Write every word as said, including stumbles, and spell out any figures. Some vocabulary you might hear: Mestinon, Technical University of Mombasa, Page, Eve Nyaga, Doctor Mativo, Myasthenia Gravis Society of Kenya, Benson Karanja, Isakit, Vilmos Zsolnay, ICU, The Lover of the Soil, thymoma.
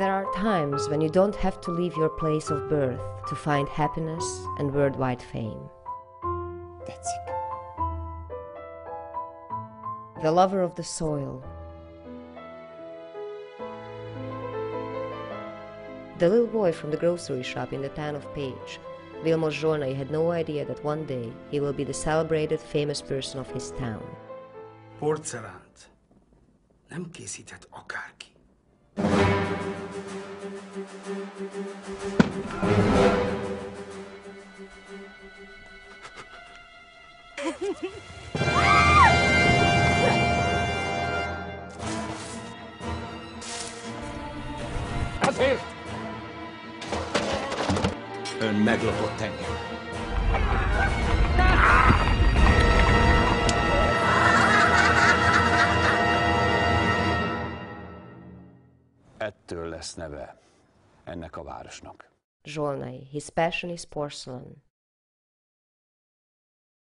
There are times when you don't have to leave your place of birth to find happiness and worldwide fame. That's it. The lover of the soil. The little boy from the grocery shop in the town of Page, Vilmos Zsolnay, had no idea that one day he will be the celebrated, famous person of his town. Porcelánt nem készíthet akárki. Azért! Ön meglopott engem. Ettől lesz neve ennek a városnak. Zsolnay, his passion is porcelain.